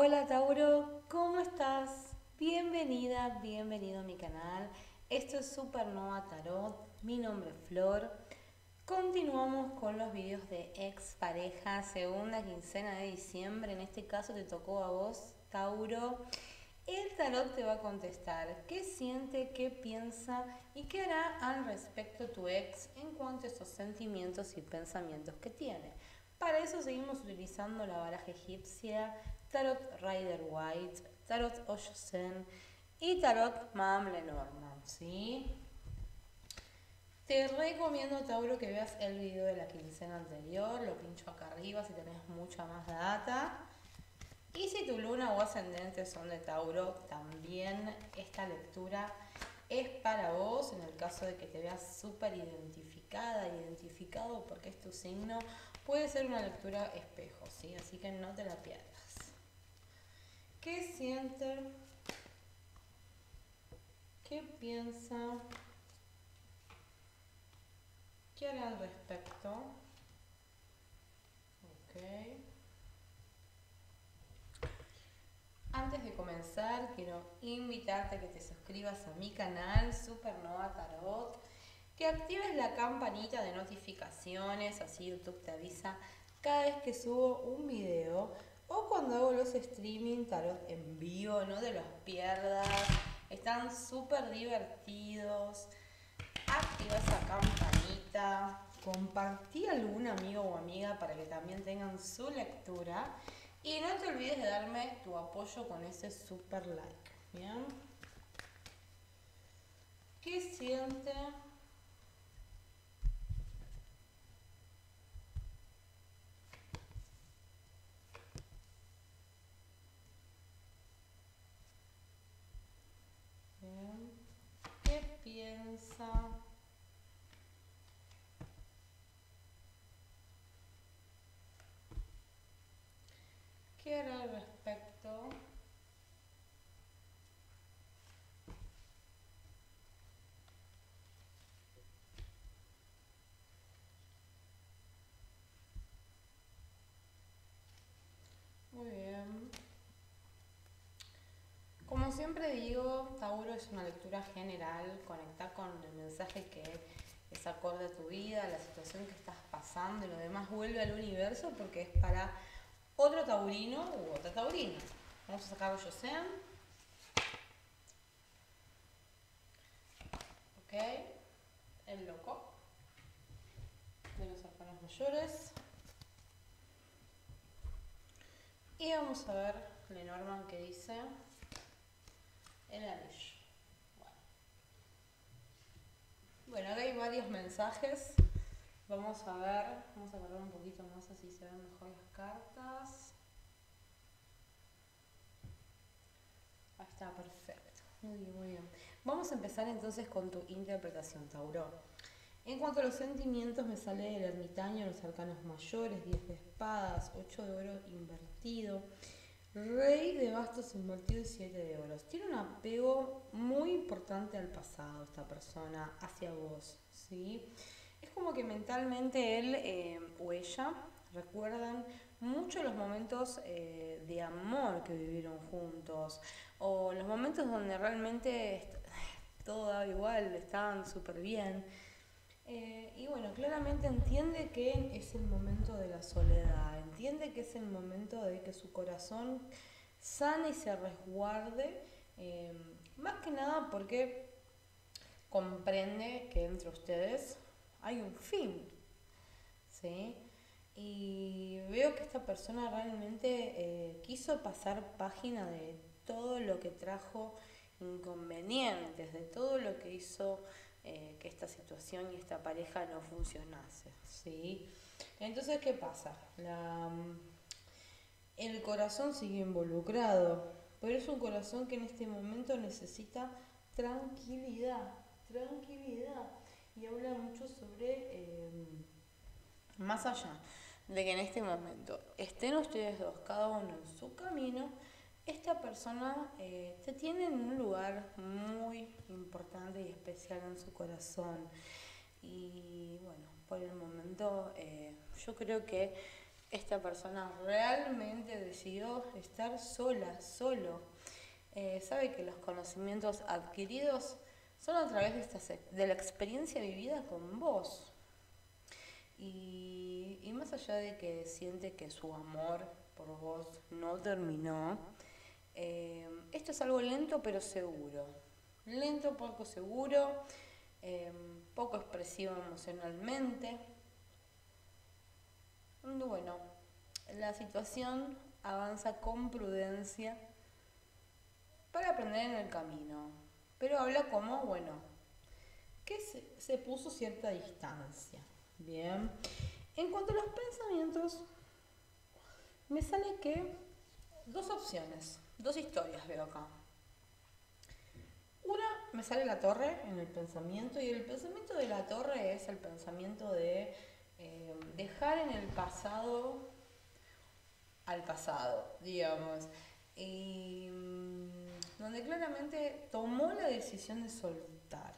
Hola Tauro, ¿cómo estás? Bienvenida, bienvenido a mi canal. Esto es Supernova Tarot, mi nombre es Flor. Continuamos con los vídeos de expareja, segunda quincena de diciembre. En este caso te tocó a vos, Tauro. El tarot te va a contestar qué siente, qué piensa y qué hará al respecto tu ex en cuanto a esos sentimientos y pensamientos que tiene. Para eso seguimos utilizando la baraja egipcia, Tarot Rider White, Tarot Osho Zen y Tarot Madame Lenormand, ¿sí? Te recomiendo, Tauro, que veas el video de la quincena anterior, lo pincho acá arriba si tenés mucha más data. Y si tu luna o ascendente son de Tauro, también esta lectura es para vos, en el caso de que te veas súper identificada, identificado, porque es tu signo, puede ser una lectura espejo, ¿sí? Así que no te la pierdas. ¿Qué siente? ¿Qué piensa? ¿Qué hará al respecto? Ok. Antes de comenzar, quiero invitarte a que te suscribas a mi canal Supernova Tarot, que actives la campanita de notificaciones, así YouTube te avisa cada vez que subo un video o cuando hago los streaming tarot en vivo, no te los pierdas, están súper divertidos. Activa esa campanita, compartí a algún amigo o amiga para que también tengan su lectura. Y no te olvides de darme tu apoyo con ese super like, ¿bien? ¿Qué siente? Bien. ¿Qué piensa? ¿Qué hará al respecto? Muy bien. Como siempre digo, Tauro es una lectura general, conectar con el mensaje que es acorde a tu vida, a la situación que estás pasando y lo demás vuelve al universo porque es para otro taurino u otra taurina. Vamos a sacar Osho Zen. Ok. El loco. De los arcanos mayores. Y vamos a ver Lenormand que dice el anillo. Bueno, acá hay varios mensajes. Vamos a ver, vamos a agarrar un poquito más así se ven mejor las cartas. Ahí está, perfecto. Muy bien, muy bien. Vamos a empezar entonces con tu interpretación, Tauro. En cuanto a los sentimientos, me sale el ermitaño, los arcanos mayores, 10 de espadas, 8 de oro invertido, rey de bastos invertido y 7 de oros. Tiene un apego muy importante al pasado esta persona, hacia vos, ¿sí? Es como que mentalmente él o ella recuerdan mucho los momentos de amor que vivieron juntos o los momentos donde realmente todo daba igual, estaban súper bien. Y bueno, claramente entiende que es el momento de la soledad, entiende que es el momento de que su corazón sane y se resguarde, más que nada porque comprende que entre ustedes hay un fin, ¿sí? Y veo que esta persona realmente quiso pasar página de todo lo que trajo inconvenientes, de todo lo que hizo que esta situación y esta pareja no funcionase, ¿sí? Entonces, ¿qué pasa? El corazón sigue involucrado, pero es un corazón que en este momento necesita tranquilidad, tranquilidad. Y habla mucho sobre, más allá de que en este momento estén ustedes dos, cada uno en su camino, esta persona te tiene en un lugar muy importante y especial en su corazón. Y bueno, por el momento yo creo que esta persona realmente decidió estar sola, solo. Sabe que los conocimientos adquiridos son a través de la experiencia vivida con vos. Y más allá de que siente que su amor por vos no terminó, esto es algo lento pero seguro. Lento, poco seguro, poco expresivo emocionalmente. Bueno, la situación avanza con prudencia para aprender en el camino, pero habla como, bueno, que se puso cierta distancia. Bien, en cuanto a los pensamientos, me sale que dos opciones, dos historias veo acá. Una, me sale la torre en el pensamiento, y el pensamiento de la torre es el pensamiento de dejar en el pasado al pasado, digamos, y donde claramente tomó la decisión de soltar,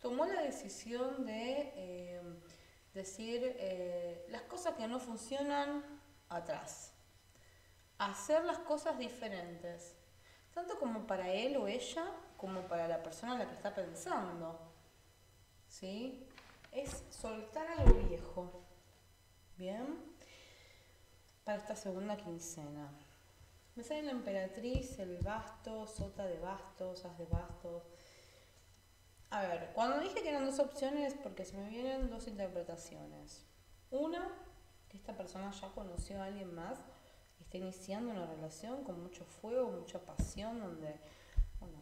tomó la decisión de decir las cosas que no funcionan atrás, hacer las cosas diferentes, tanto como para él o ella, como para la persona a la que está pensando, ¿sí? Es soltar algo viejo, ¿bien? Para esta segunda quincena. Me sale la emperatriz, el basto, sota de bastos, as de bastos. A ver, cuando dije que eran dos opciones, porque se me vienen dos interpretaciones. Una, que esta persona ya conoció a alguien más, está iniciando una relación con mucho fuego, mucha pasión, donde, bueno,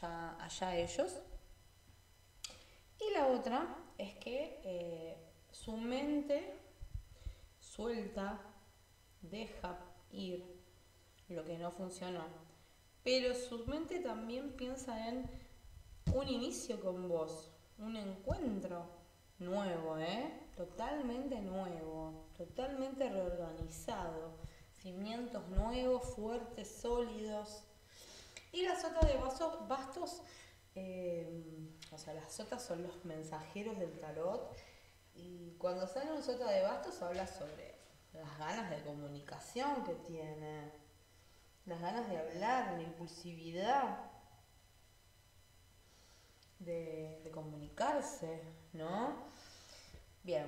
ya allá ellos. Y la otra es que su mente suelta, deja ir lo que no funcionó. Pero su mente también piensa en un inicio con vos, un encuentro nuevo, totalmente nuevo, totalmente reorganizado. Cimientos nuevos, fuertes, sólidos. Y la sota de bastos... o sea, las sotas son los mensajeros del tarot, y cuando sale un sota de bastos habla sobre las ganas de comunicación que tiene, las ganas de hablar, la impulsividad de comunicarse, ¿no? Bien,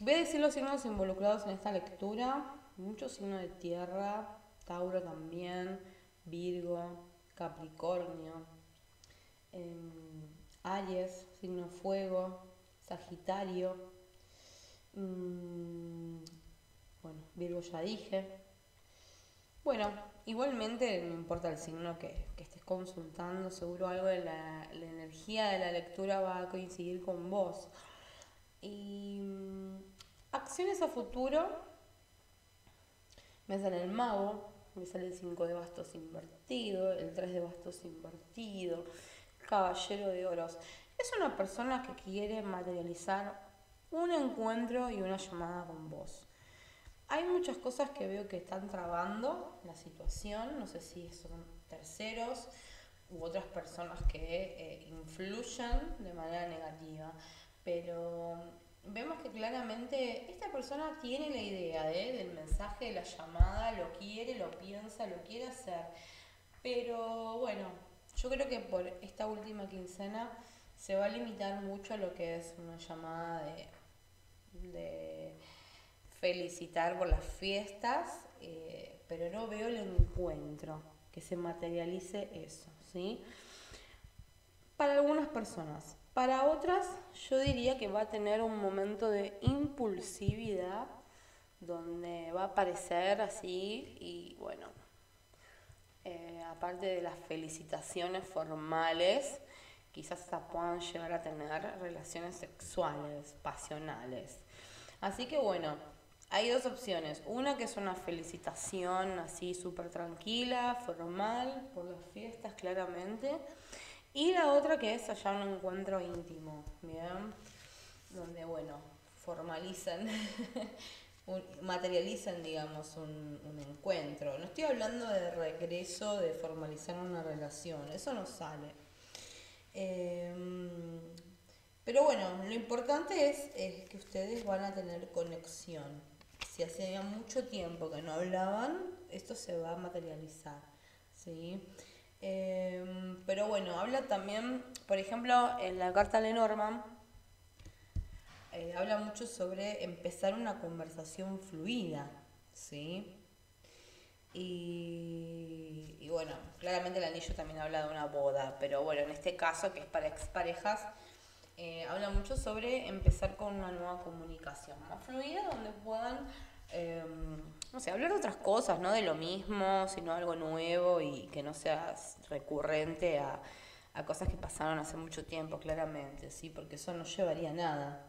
voy a decir los signos involucrados en esta lectura. Muchos signos de tierra, Tauro también, Virgo, Capricornio, Aries, signo fuego, Sagitario, bueno, Virgo ya dije. Bueno, igualmente no importa el signo que estés consultando, seguro algo de la energía de la lectura va a coincidir con vos. Y acciones a futuro, me sale el mago, me sale el 5 de bastos invertido, el 3 de bastos invertido, Caballero de oros. Es una persona que quiere materializar un encuentro y una llamada con vos. Hay muchas cosas que veo que están trabando la situación, no sé si son terceros u otras personas que influyan de manera negativa, pero vemos que claramente esta persona tiene la idea del mensaje, de la llamada, lo quiere, lo piensa, lo quiere hacer, pero bueno, yo creo que por esta última quincena se va a limitar mucho a lo que es una llamada de felicitar por las fiestas, pero no veo el encuentro, que se materialice eso, ¿sí? Para algunas personas. Para otras, yo diría que va a tener un momento de impulsividad, donde va a aparecer así y, bueno, aparte de las felicitaciones formales, quizás hasta puedan llegar a tener relaciones sexuales, pasionales. Así que bueno, hay dos opciones. Una que es una felicitación así súper tranquila, formal, por las fiestas claramente. Y la otra que es allá un encuentro íntimo, ¿bien? Donde, bueno, formalizan... materializan, digamos, un encuentro. No estoy hablando de regreso, de formalizar una relación. Eso no sale. Pero bueno, lo importante es que ustedes van a tener conexión. si hace mucho tiempo que no hablaban, esto se va a materializar, ¿sí? Pero bueno, habla también, por ejemplo, en la carta Lenormand, habla mucho sobre empezar una conversación fluida, ¿sí? Y bueno, claramente el anillo también habla de una boda, pero bueno, en este caso, que es para exparejas, habla mucho sobre empezar con una nueva comunicación más fluida, donde puedan, no sé, hablar de otras cosas, no de lo mismo, sino algo nuevo y que no sea recurrente a cosas que pasaron hace mucho tiempo, claramente, ¿sí? Porque eso no llevaría a nada.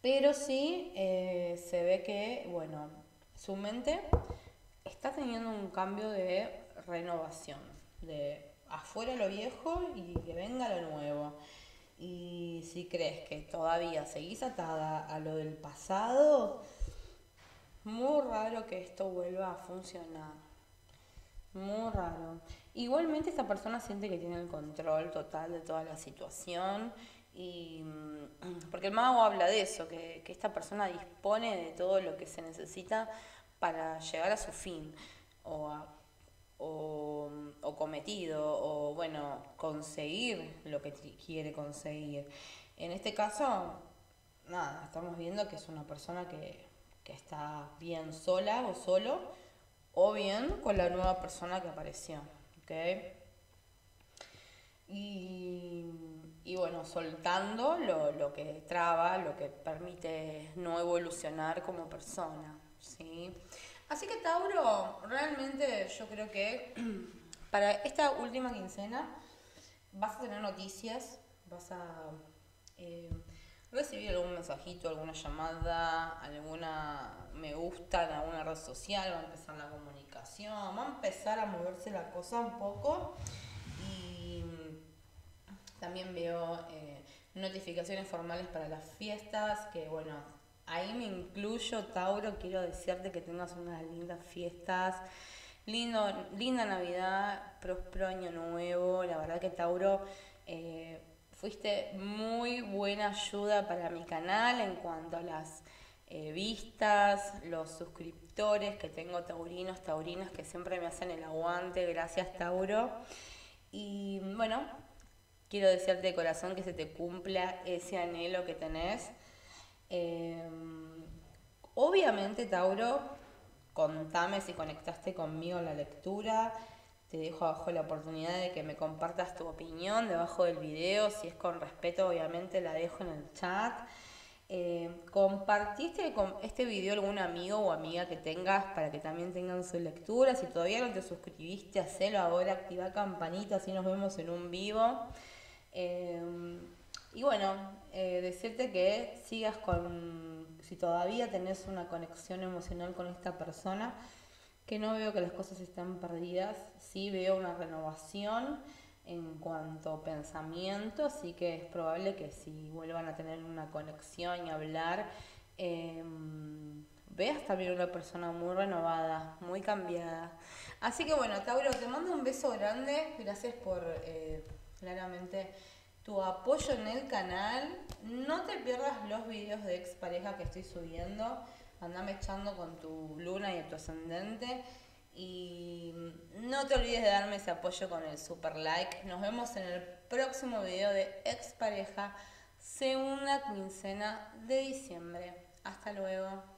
Pero sí se ve que, bueno, su mente está teniendo un cambio de renovación, de afuera lo viejo y que venga lo nuevo. Y si crees que todavía seguís atada a lo del pasado, muy raro que esto vuelva a funcionar. Muy raro. Igualmente esta persona siente que tiene el control total de toda la situación. Y porque el mago habla de eso, que esta persona dispone de todo lo que se necesita para llegar a su fin o cometido, o bueno, conseguir lo que quiere conseguir. En este caso, nada, estamos viendo que es una persona que está bien sola o solo, o bien con la nueva persona que apareció, ¿okay? Y bueno, soltando lo que traba, lo que permite no evolucionar como persona, ¿sí? Así que Tauro, realmente yo creo que para esta última quincena vas a tener noticias, vas a recibir algún mensajito, alguna llamada, alguna me gusta en alguna red social, va a empezar la comunicación, va a empezar a moverse la cosa un poco. Y también veo notificaciones formales para las fiestas, que bueno... Ahí me incluyo, Tauro, quiero desearte que tengas unas lindas fiestas, linda Navidad, próspero año nuevo. La verdad que Tauro, fuiste muy buena ayuda para mi canal en cuanto a las vistas, los suscriptores que tengo, taurinos, taurinas que siempre me hacen el aguante. Gracias, Tauro. Y bueno, quiero desearte de corazón que se te cumpla ese anhelo que tenés. Obviamente, Tauro, contame si conectaste conmigo en la lectura. Te dejo abajo la oportunidad de que me compartas tu opinión debajo del video. Si es con respeto, obviamente la dejo en el chat. ¿Compartiste con este video algún amigo o amiga que tengas para que también tengan su lectura? Si todavía no te suscribiste, hacelo ahora, activa campanita, así nos vemos en un vivo. Y bueno, decirte que sigas con, si todavía tenés una conexión emocional con esta persona, que no veo que las cosas estén perdidas, sí veo una renovación en cuanto a pensamiento, así que es probable que si vuelvan a tener una conexión y hablar, veas también una persona muy renovada, muy cambiada. Así que bueno, Tauro, te mando un beso grande, gracias por claramente... tu apoyo en el canal. No te pierdas los videos de expareja que estoy subiendo. Andame echando con tu luna y tu ascendente. Y no te olvides de darme ese apoyo con el super like. Nos vemos en el próximo video de expareja, segunda quincena de diciembre. Hasta luego.